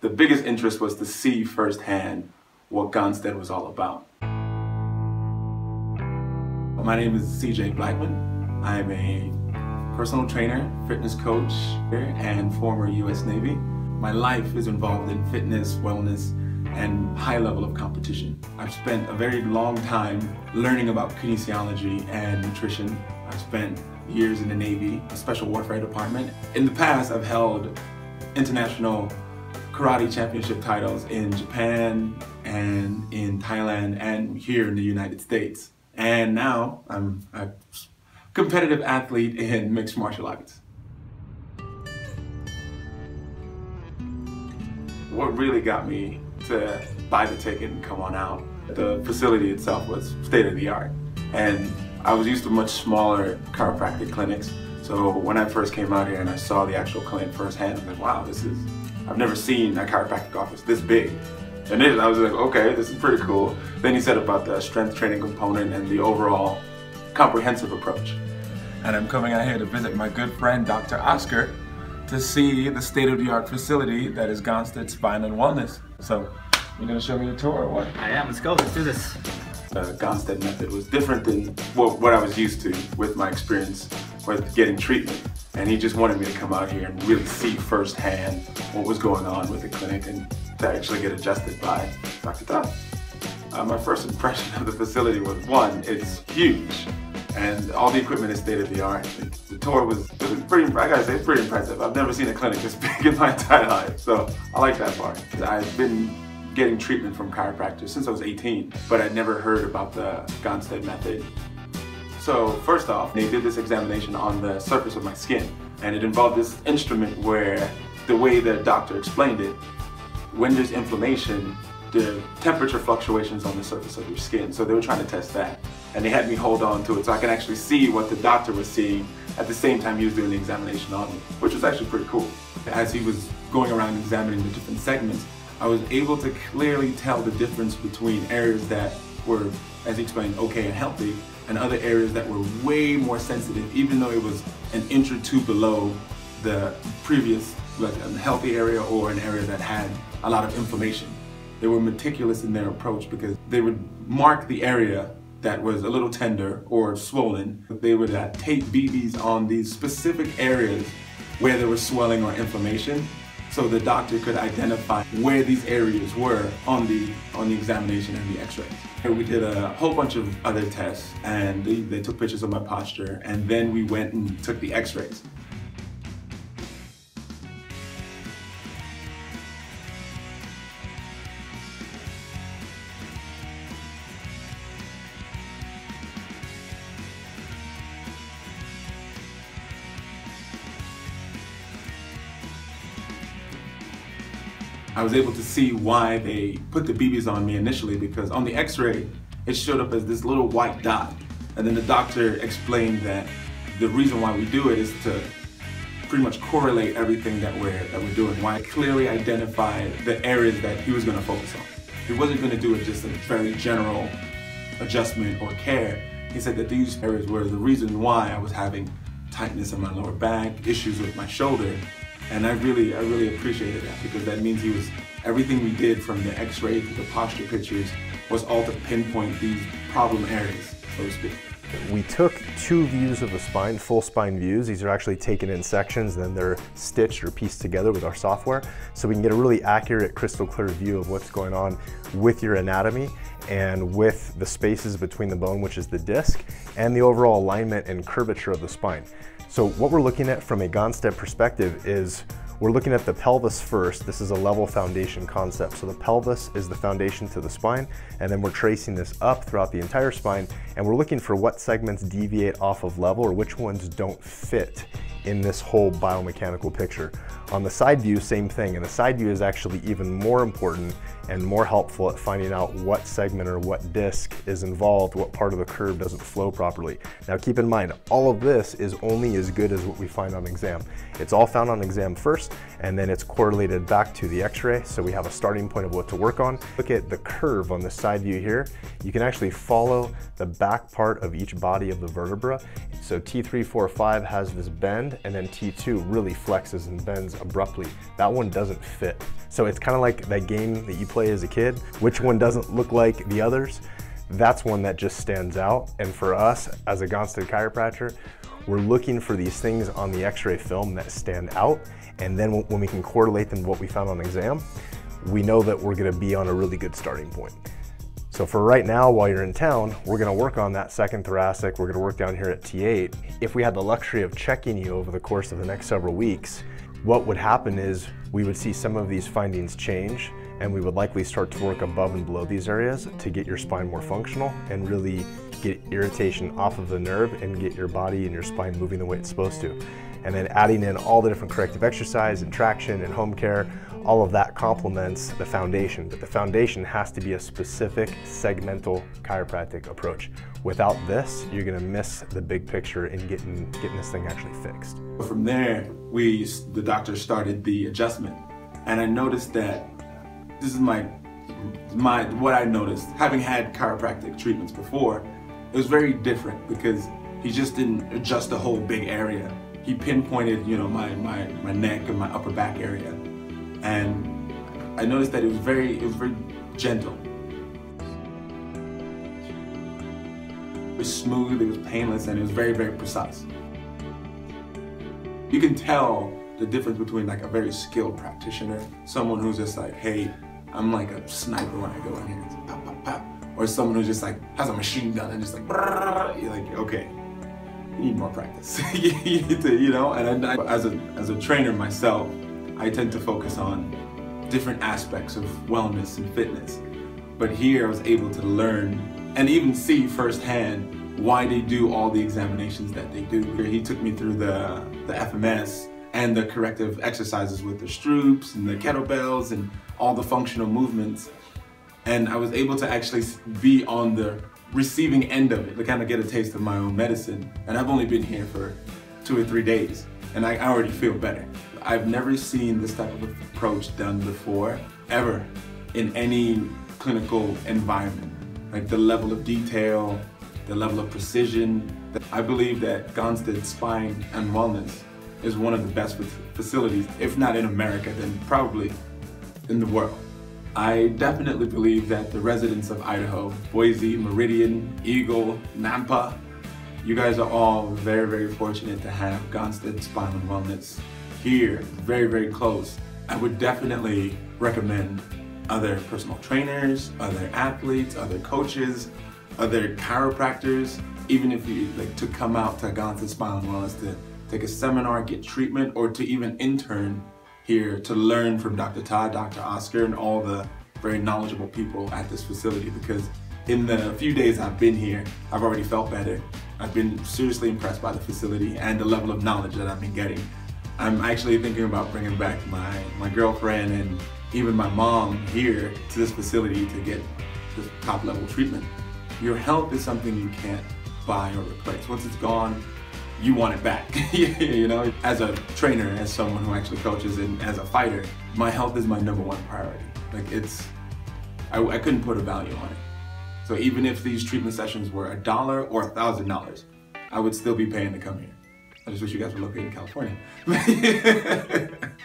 the biggest interest was to see firsthand what Gonstead was all about. My name is CJ Blackman. I'm a personal trainer, fitness coach, and former U.S. Navy. My life is involved in fitness, wellness, and high level of competition. I've spent a very long time learning about kinesiology and nutrition. I've spent years in the Navy, a special warfare department. In the past, I've held international karate championship titles in Japan and in Thailand and here in the United States. And now I'm a competitive athlete in mixed martial arts. What really got me to buy the ticket and come on out, the facility itself was state of the art. And I was used to much smaller chiropractic clinics. So when I first came out here and I saw the actual clinic firsthand, I was like, wow, I've never seen a chiropractic office this big. And I was like, okay, this is pretty cool. Then he said about the strength training component and the overall comprehensive approach. And I'm coming out here to visit my good friend, Dr. Oscar, to see the state-of-the-art facility that is Gonstead Spine and Wellness. So, you're gonna show me the tour or what? I am, let's go, let's do this. The Gonstead method was different than what I was used to with my experience with getting treatment. And he just wanted me to come out here and really see firsthand what was going on with the clinic and to actually get adjusted by Dr. Todd. My first impression of the facility was, one, it's huge. And all the equipment is state-of-the-art. The tour was pretty, I gotta say, it's pretty impressive. I've never seen a clinic this big in my entire life, so I like that part. I've been getting treatment from chiropractors since I was 18, but I'd never heard about the Gonstead method. So first off, they did this examination on the surface of my skin, and it involved this instrument where the way the doctor explained it, when there's inflammation, the temperature fluctuations on the surface of your skin. So they were trying to test that. And they had me hold on to it so I can actually see what the doctor was seeing at the same time he was doing the examination on me, which was actually pretty cool. As he was going around examining the different segments, I was able to clearly tell the difference between areas that were, as he explained, okay and healthy, and other areas that were way more sensitive, even though it was an inch or two below the previous, like a healthy area or an area that had a lot of inflammation. They were meticulous in their approach because they would mark the area that was a little tender or swollen. They would tape BBs on these specific areas where there was swelling or inflammation, so the doctor could identify where these areas were on the examination and the x-rays. And we did a whole bunch of other tests, and they took pictures of my posture, and then we went and took the x-rays. I was able to see why they put the BBs on me initially, because on the x-ray, it showed up as this little white dot. And then the doctor explained that the reason why we do it is to pretty much correlate everything that we're doing. Why I clearly identified the areas that he was gonna focus on. He wasn't gonna do it just in a very general adjustment or care. He said that these areas were the reason why I was having tightness in my lower back, issues with my shoulder. And I really appreciated that, because that means he was, everything we did from the x-ray to the posture pictures was all to pinpoint these problem areas, so to speak. We took two views of the spine, full spine views. These are actually taken in sections, then they're stitched or pieced together with our software, so we can get a really accurate, crystal clear view of what's going on with your anatomy and with the spaces between the bone, which is the disc, and the overall alignment and curvature of the spine. So what we're looking at from a Gonstead perspective is we're looking at the pelvis first. This is a level foundation concept. So the pelvis is the foundation to the spine, and then we're tracing this up throughout the entire spine, and we're looking for what segments deviate off of level or which ones don't fit in this whole biomechanical picture. On the side view, same thing, and the side view is actually even more important and more helpful at finding out what segment or what disc is involved, what part of the curve doesn't flow properly. Now keep in mind, all of this is only as good as what we find on exam. It's all found on exam first, and then it's correlated back to the x-ray, so we have a starting point of what to work on. Look at the curve on the side view here. You can actually follow the back part of each body of the vertebra. So T3, 4, 5 has this bend, bend, and then T2 really flexes and bends abruptly. That one doesn't fit. So it's kind of like that game that you play as a kid, which one doesn't look like the others. That's one that just stands out. And for us, as a Gonstead chiropractor, we're looking for these things on the x-ray film that stand out. And then when we can correlate them to what we found on exam, we know that we're gonna be on a really good starting point. So for right now, while you're in town, we're gonna work on that second thoracic. We're gonna work down here at T8. If we had the luxury of checking you over the course of the next several weeks, what would happen is we would see some of these findings change, and we would likely start to work above and below these areas to get your spine more functional and really get irritation off of the nerve and get your body and your spine moving the way it's supposed to. And then adding in all the different corrective exercise and traction and home care, all of that complements the foundation. But the foundation has to be a specific segmental chiropractic approach. Without this, you're gonna miss the big picture in getting this thing actually fixed. From there, the doctor started the adjustment. And I noticed that, this is what I noticed, having had chiropractic treatments before, it was very different because he just didn't adjust the whole big area. He pinpointed, you know, my neck and my upper back area, and I noticed that it was very gentle. It was smooth, it was painless, and it was very, very precise. You can tell the difference between like a very skilled practitioner, someone who's just like, hey, I'm like a sniper when I go in here, it's like, pop, pop, pop, or someone who just like has a machine gun and just like, brrr, you're like, okay. You need more practice, you know? And as a trainer myself, I tend to focus on different aspects of wellness and fitness. But here I was able to learn and even see firsthand why they do all the examinations that they do. He took me through the FMS and the corrective exercises with the Stroops and the kettlebells and all the functional movements. And I was able to actually be on the receiving end of it, to kind of get a taste of my own medicine. And I've only been here for 2 or 3 days, and I already feel better. I've never seen this type of approach done before, ever, in any clinical environment. Like the level of detail, the level of precision. I believe that Gonstead Spine and Wellness is one of the best facilities, if not in America, then probably in the world. I definitely believe that the residents of Idaho, Boise, Meridian, Eagle, Nampa, you guys are all very, very fortunate to have Gonstead Spine and Wellness here, very, very close. I would definitely recommend other personal trainers, other athletes, other coaches, other chiropractors, even if you like to come out to Gonstead Spine and Wellness to take a seminar, get treatment, or to even intern here to learn from Dr. Todd, Dr. Oscar, and all the very knowledgeable people at this facility, because in the few days I've been here, I've already felt better. I've been seriously impressed by the facility and the level of knowledge that I've been getting. I'm actually thinking about bringing back my girlfriend and even my mom here to this facility to get this top-level treatment. Your health is something you can't buy or replace. Once it's gone, you want it back, you know? As a trainer, as someone who actually coaches, and as a fighter, my health is my #1 priority. Like I couldn't put a value on it. So even if these treatment sessions were $1 or $1,000, I would still be paying to come here. I just wish you guys were located in California.